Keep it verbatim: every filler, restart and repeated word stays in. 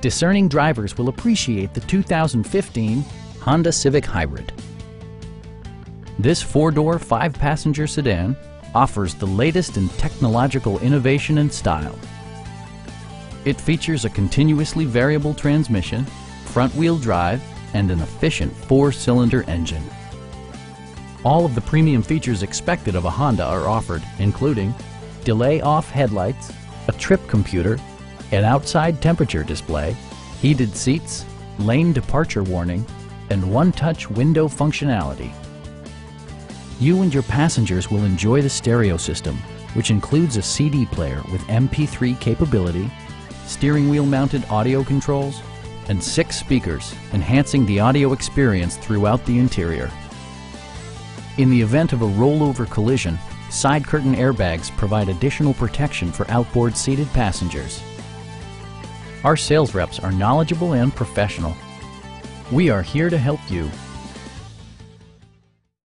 Discerning drivers will appreciate the two thousand fifteen Honda Civic Hybrid. This four-door, five-passenger sedan offers the latest in technological innovation and style. It features a continuously variable transmission, front-wheel drive, and an efficient four-cylinder engine. All of the premium features expected of a Honda are offered, including delay-off headlights, a trip computer, an outside temperature display, heated seats, lane departure warning, and one-touch window functionality. You and your passengers will enjoy the stereo system, which includes a C D player with M P three capability, steering wheel-mounted audio controls, and six speakers, enhancing the audio experience throughout the interior. In the event of a rollover collision, side curtain airbags provide additional protection for outboard seated passengers. Our sales reps are knowledgeable and professional. We are here to help you.